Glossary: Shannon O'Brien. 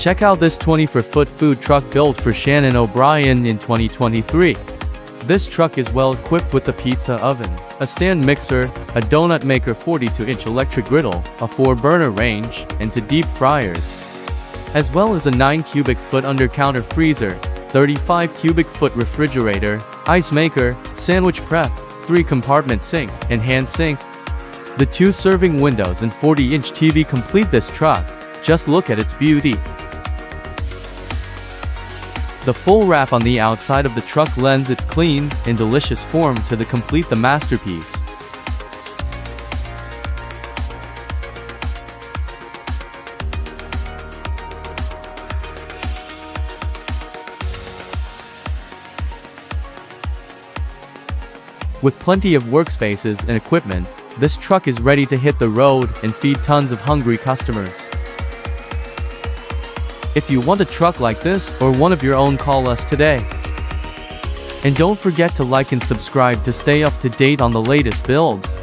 Check out this 24-foot food truck built for Shannon O'Brien in 2023. This truck is well equipped with a pizza oven, a stand mixer, a donut maker, 42-inch electric griddle, a 4-burner range, and 2 deep fryers, as well as a 9-cubic-foot under-counter freezer, 35-cubic-foot refrigerator, ice maker, sandwich prep, 3-compartment sink, and hand sink. The 2 serving windows and 40-inch TV complete this truck. Just look at its beauty. The full wrap on the outside of the truck lends its clean and delicious form to complete the masterpiece. With plenty of workspaces and equipment, this truck is ready to hit the road and feed tons of hungry customers. If you want a truck like this or one of your own, call us today. And don't forget to like and subscribe to stay up to date on the latest builds.